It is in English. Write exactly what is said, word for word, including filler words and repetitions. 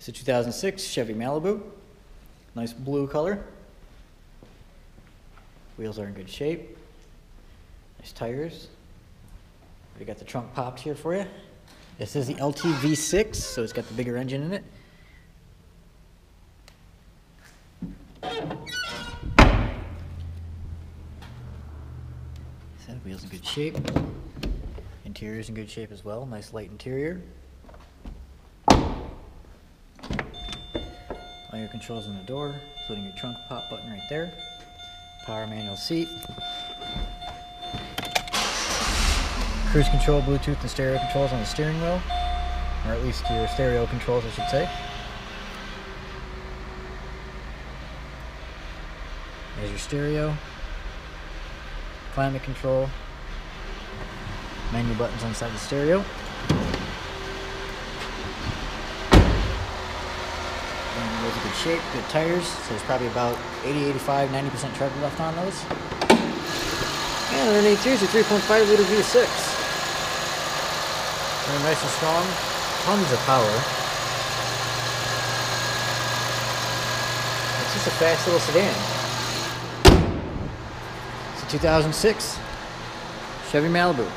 It's a two thousand six Chevy Malibu, nice blue color. Wheels are in good shape, nice tires. We got the trunk popped here for you. This is the L T V six, so it's got the bigger engine in it. So wheels in good shape. Interior's in good shape as well, nice light interior. All your controls on the door, including your trunk pop button right there. Power manual seat. Cruise control, Bluetooth, and stereo controls on the steering wheel, or at least your stereo controls, I should say. There's your stereo, climate control, menu buttons inside the stereo. And those are good shape, good tires, so there's probably about eighty, eighty-five, ninety percent tread left on those. And underneath here's your three point five liter V six. They're nice and strong, tons of power. It's just a fast little sedan. It's a two thousand six Chevy Malibu.